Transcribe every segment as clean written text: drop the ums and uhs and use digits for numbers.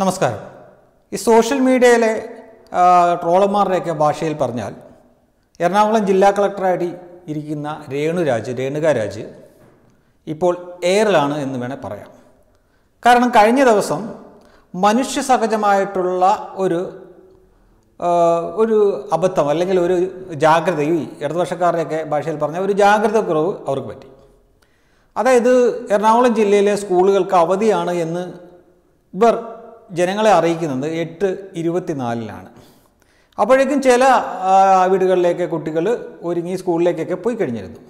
നമസ്കാരം. ഈ സോഷ്യൽ മീഡിയയിലെ ട്രോളന്മാരുടെയൊക്കെ ഭാഷയിൽ പറഞ്ഞാൽ എറണാകുളം ജില്ലാ കളക്ടറായിട്ട് ഇരിക്കുന്ന രേണുകരാജ് ഇപ്പോൾ എയറിലാണ് എന്ന് വേണേൽ പറയാം. കാരണം കഴിഞ്ഞ ദിവസം മനുഷ്യ സഹജമായിട്ടുള്ള ഒരു അബദ്ധം അല്ലെങ്കിൽ ഒരു ജാഗ്രത, ഈ ഇടതുപക്ഷക്കാരുടെയൊക്കെ ഭാഷയിൽ പറഞ്ഞാൽ ഒരു ജാഗ്രത കുറവ് അവർക്ക് പറ്റി. അതായത് എറണാകുളം ജില്ലയിലെ സ്കൂളുകൾക്ക് അവധിയാണ് എന്ന് ഇവർ ജനങ്ങളെ അറിയിക്കുന്നത് 8/24-നാണ്. അപ്പോഴേക്കും ചില വീടുകളിലേക്ക് കുട്ടികൾ ഒരുങ്ങി സ്കൂളിലേക്കൊക്കെ പോയി കഴിഞ്ഞിരുന്നു.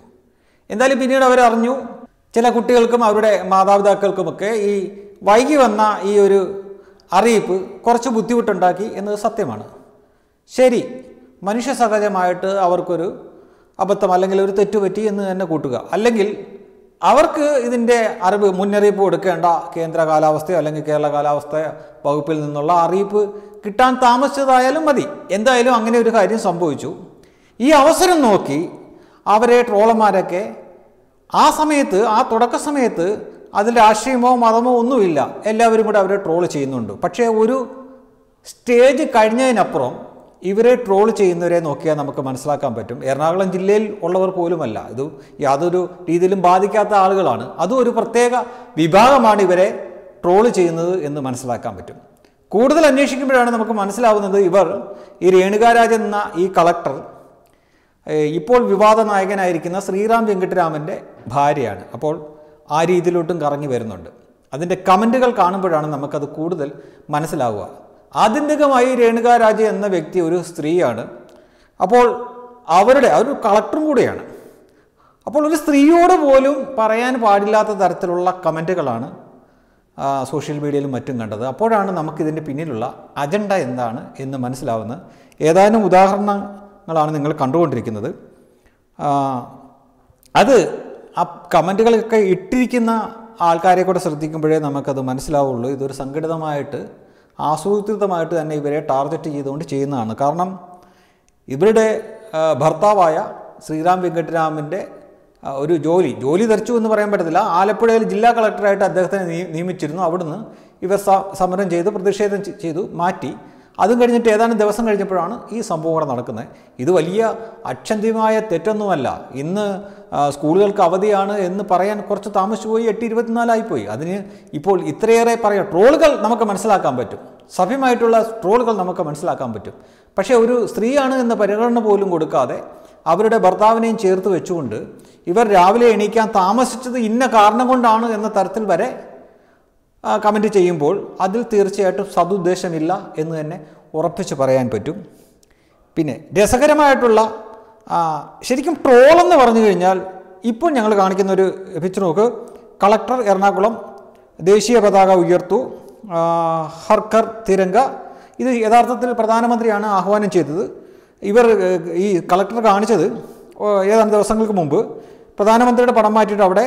എന്തായാലും പിന്നീട് അവരറിഞ്ഞു, ചില കുട്ടികൾക്കും അവരുടെ മാതാപിതാക്കൾക്കുമൊക്കെ ഈ വൈകി വന്ന ഈ ഒരു അറിയിപ്പ് കുറച്ച് ബുദ്ധിമുട്ടുണ്ടാക്കി എന്നത് സത്യമാണ്. ശരി, മനുഷ്യ സഹജമായിട്ട് അവർക്കൊരു അബദ്ധം അല്ലെങ്കിൽ ഒരു തെറ്റുപറ്റി എന്ന് തന്നെ കൂട്ടുക, അല്ലെങ്കിൽ അവർക്ക് ഇതിൻ്റെ മുന്നറിയിപ്പ് കൊടുക്കേണ്ട കേന്ദ്ര കാലാവസ്ഥയോ അല്ലെങ്കിൽ കേരള കാലാവസ്ഥ വകുപ്പിൽ നിന്നുള്ള അറിയിപ്പ് കിട്ടാൻ താമസിച്ചതായാലും മതി. എന്തായാലും അങ്ങനെ ഒരു കാര്യം സംഭവിച്ചു. ഈ അവസരം നോക്കി അവരെ ട്രോളന്മാരൊക്കെ ആ സമയത്ത്, ആ തുടക്ക സമയത്ത് അതിൽ രാഷ്ട്രീയമോ മതമോ ഒന്നുമില്ല, എല്ലാവരും കൂടെ അവരെ ട്രോൾ ചെയ്യുന്നുണ്ട്. പക്ഷേ ഒരു സ്റ്റേജ് കഴിഞ്ഞതിനപ്പുറം ഇവരെ ട്രോൾ ചെയ്യുന്നവരെ നോക്കിയാൽ നമുക്ക് മനസ്സിലാക്കാൻ പറ്റും. എറണാകുളം ജില്ലയിൽ ഉള്ളവർ പോലുമല്ല, ഇത് യാതൊരു രീതിയിലും ബാധിക്കാത്ത ആളുകളാണ്. അതും ഒരു പ്രത്യേക വിഭാഗമാണ് ഇവരെ ട്രോൾ ചെയ്യുന്നത് എന്ന് മനസ്സിലാക്കാൻ പറ്റും. കൂടുതൽ അന്വേഷിക്കുമ്പോഴാണ് നമുക്ക് മനസ്സിലാവുന്നത്, ഇവർ ഈ രേണുകരാജ് എന്ന ഈ കളക്ടർ ഇപ്പോൾ വിവാദ നായകനായിരിക്കുന്ന ശ്രീറാം വെങ്കിട്ടരാമൻ്റെ ഭാര്യയാണ്. അപ്പോൾ ആ രീതിയിലോട്ടും കറങ്ങി വരുന്നുണ്ട്. അതിൻ്റെ കമൻറ്റുകൾ കാണുമ്പോഴാണ് നമുക്കത് കൂടുതൽ മനസ്സിലാവുക. ആത്യന്തികമായി രേണുകരാജ് എന്ന വ്യക്തി ഒരു സ്ത്രീയാണ്. അപ്പോൾ ഒരു കളക്ടറും കൂടെയാണ്. അപ്പോൾ ഒരു സ്ത്രീയോട് പോലും പറയാൻ പാടില്ലാത്ത തരത്തിലുള്ള കമൻറ്റുകളാണ് സോഷ്യൽ മീഡിയയിലും മറ്റും കണ്ടത്. അപ്പോഴാണ് നമുക്കിതിൻ്റെ പിന്നിലുള്ള അജണ്ട എന്താണ് എന്ന് മനസ്സിലാവുന്നത്. ഏതാനും ഉദാഹരണങ്ങളാണ് നിങ്ങൾ കണ്ടുകൊണ്ടിരിക്കുന്നത്. അത് ആ കമൻറ്റുകളൊക്കെ ഇട്ടിരിക്കുന്ന ആൾക്കാരെ കൂടെ ശ്രദ്ധിക്കുമ്പോഴേ നമുക്കത് മനസ്സിലാവുള്ളൂ. ഇതൊരു സംഘടിതമായിട്ട്, ആസൂത്രിതമായിട്ട് തന്നെ ഇവരെ ടാർഗറ്റ് ചെയ്തുകൊണ്ട് ചെയ്യുന്നതാണ്. കാരണം ഇവരുടെ ഭർത്താവായ ശ്രീറാം വെങ്കിട്ടരാമൻ്റെ ഒരു ജോലി തെറിച്ചു എന്ന് പറയാൻ പറ്റത്തില്ല. ആലപ്പുഴയിൽ ജില്ലാ കളക്ടറായിട്ട് അദ്ദേഹത്തിനെ നിയമിച്ചിരുന്നു. അവിടുന്ന് ഇവർ സമരം ചെയ്ത് പ്രതിഷേധം ചെയ്തു മാറ്റി. അതും കഴിഞ്ഞിട്ട് ഏതാനും ദിവസം കഴിഞ്ഞപ്പോഴാണ് ഈ സംഭവം ഇവിടെ നടക്കുന്നത്. ഇത് വലിയ അക്ഷന്തിമായ തെറ്റൊന്നുമല്ല. ഇന്ന് സ്കൂളുകൾക്ക് അവധിയാണ് എന്ന് പറയാൻ കുറച്ച് താമസിച്ചു പോയി, 8/24 ആയിപ്പോയി. അതിന് ഇപ്പോൾ ഇത്രയേറെ പറയാം. ട്രോളുകൾ നമുക്ക് മനസ്സിലാക്കാൻ പറ്റും, സഭ്യമായിട്ടുള്ള ട്രോളുകൾ നമുക്ക് മനസ്സിലാക്കാൻ പറ്റും. പക്ഷേ ഒരു സ്ത്രീയാണ് എന്ന പരിഗണന പോലും കൊടുക്കാതെ അവരുടെ ഭർത്താവിനെയും ചേർത്ത് വെച്ചുകൊണ്ട് ഇവർ രാവിലെ എണീക്കാൻ താമസിച്ചത് ഇന്ന കാരണം കൊണ്ടാണ് എന്ന തരത്തിൽ വരെ കമൻറ്റ് ചെയ്യുമ്പോൾ അതിൽ തീർച്ചയായിട്ടും സദുദ്ദേശമില്ല എന്ന് തന്നെ ഉറപ്പിച്ച് പറയാൻ പറ്റും. പിന്നെ രസകരമായിട്ടുള്ള, ശരിക്കും ട്രോളെന്ന് പറഞ്ഞു കഴിഞ്ഞാൽ ഇപ്പോൾ ഞങ്ങൾ കാണിക്കുന്ന ഒരു പിക്ചർ നോക്ക്. കളക്ടർ എറണാകുളം, ദേശീയ പതാക ഉയർത്തു, ഹർക്കർ തിരങ്ക. ഇത് യഥാർത്ഥത്തിൽ പ്രധാനമന്ത്രിയാണ് ആഹ്വാനം ചെയ്തത്. ഇവർ ഈ കളക്ടർ കാണിച്ചത് ഏതാനും ദിവസങ്ങൾക്ക് മുമ്പ് പ്രധാനമന്ത്രിയുടെ പടം മാറ്റിയിട്ട് അവിടെ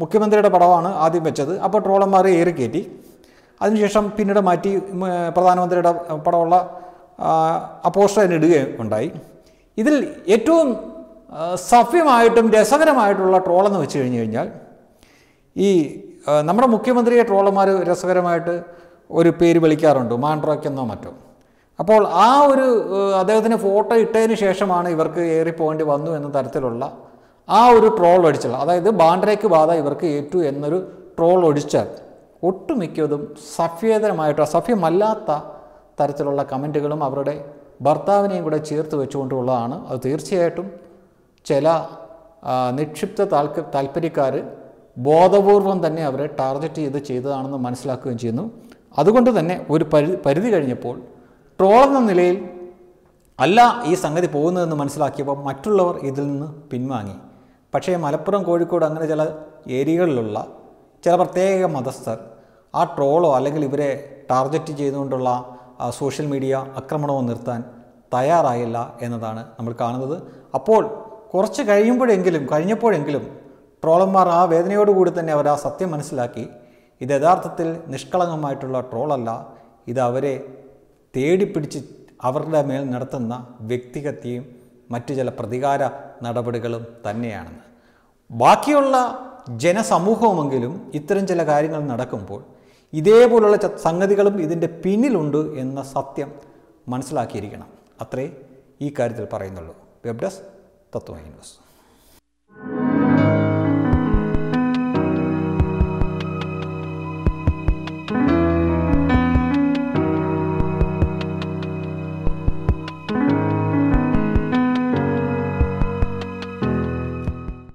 മുഖ്യമന്ത്രിയുടെ പടമാണ് ആദ്യം വെച്ചത്. അപ്പോൾ ട്രോളന്മാരെ ഏറി കയറ്റി. അതിനുശേഷം പിന്നീട് മാറ്റി പ്രധാനമന്ത്രിയുടെ പടമുള്ള പോസ്റ്റർ അതിനിടുകയും ഉണ്ടായി. ഇതിൽ ഏറ്റവും സഭ്യമായിട്ടും രസകരമായിട്ടുള്ള ട്രോളെന്ന് വെച്ച് കഴിഞ്ഞ് കഴിഞ്ഞാൽ, ഈ നമ്മുടെ മുഖ്യമന്ത്രിയെ ട്രോളന്മാർ രസകരമായിട്ട് ഒരു പേര് വിളിക്കാറുണ്ട്, മാൻഡ്രോക്കെന്നോ മറ്റോ. അപ്പോൾ ആ ഒരു അദ്ദേഹത്തിന് ഫോട്ടോ ഇട്ടതിന് ശേഷമാണ് ഇവർക്ക് ഏറി പോകേണ്ടി വന്നു എന്ന തരത്തിലുള്ള ആ ഒരു ട്രോൾ ഒഴിച്ചാൽ, അതായത് ബാൻഡ്രയ്ക്ക് ബാധ ഇവർക്ക് ഏറ്റു എന്നൊരു ട്രോൾ ഒഴിച്ചാൽ ഒട്ടുമിക്കതും സഭ്യേതരമായിട്ടോ സഭ്യമല്ലാത്ത തരത്തിലുള്ള കമൻറ്റുകളും അവരുടെ ഭർത്താവിനെയും കൂടെ ചേർത്ത് വെച്ചുകൊണ്ടുള്ളതാണ്. അത് തീർച്ചയായിട്ടും ചില നിക്ഷിപ്ത താല്പര്യക്കാർ ബോധപൂർവം തന്നെ അവരെ ടാർഗറ്റ് ചെയ്തതാണെന്ന് മനസ്സിലാക്കുകയും ചെയ്യുന്നു. അതുകൊണ്ട് തന്നെ ഒരു പരിധി കഴിഞ്ഞപ്പോൾ ട്രോളെന്ന നിലയിൽ അല്ല ഈ സംഗതി പോകുന്നതെന്ന് മനസ്സിലാക്കിയപ്പോൾ മറ്റുള്ളവർ ഇതിൽ നിന്ന് പിൻവാങ്ങി. പക്ഷേ മലപ്പുറം, കോഴിക്കോട് അങ്ങനെ ചില ഏരിയകളിലുള്ള ചില പ്രത്യേക മതസ്ഥർ ആ ട്രോളോ അല്ലെങ്കിൽ ഇവരെ ടാർഗറ്റ് ചെയ്തുകൊണ്ടുള്ള സോഷ്യൽ മീഡിയ ആക്രമണമോ നിർത്താൻ തയ്യാറായില്ല എന്നതാണ് നമ്മൾ കാണുന്നത്. അപ്പോൾ കുറച്ച് കഴിഞ്ഞപ്പോഴെങ്കിലും ട്രോളന്മാർ ആ വേദനയോടുകൂടി തന്നെ അവർ ആ സത്യം മനസ്സിലാക്കി, ഇത് യഥാർത്ഥത്തിൽ നിഷ്കളങ്കമായിട്ടുള്ള ട്രോളല്ല, ഇത് അവരെ തേടിപ്പിടിച്ച് അവരുടെ മേൽ നടത്തുന്ന വ്യക്തിഹത്യയും മറ്റു ചില പ്രതികാര നടപടികളും തന്നെയാണെന്ന്. ബാക്കിയുള്ള ജനസമൂഹമെങ്കിലും ഇത്തരം ചില കാര്യങ്ങൾ നടക്കുമ്പോൾ ഇതേപോലുള്ള സംഗതികളും ഇതിൻ്റെ പിന്നിലുണ്ട് എന്ന സത്യം മനസ്സിലാക്കിയിരിക്കണം. അത്രേ ഈ കാര്യത്തിൽ പറയുന്നുള്ളൂ. Web desk Tatwamayi news.